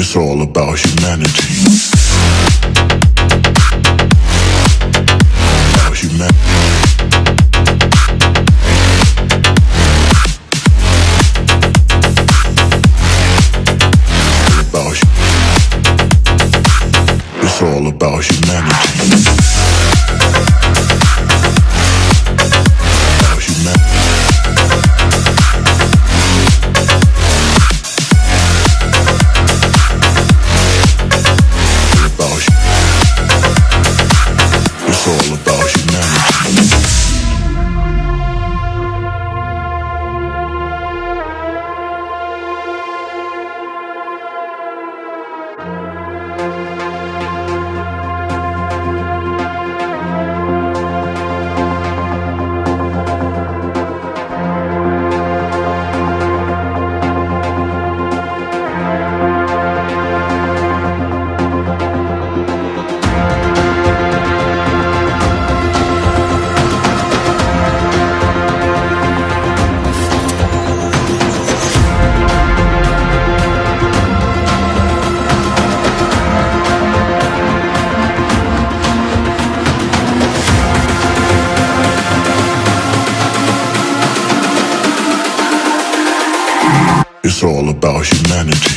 It's all about humanity. It's all about humanity. It's all about humanity.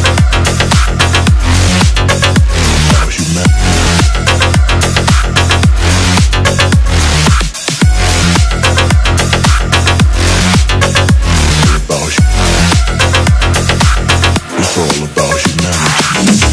It's all about humanity.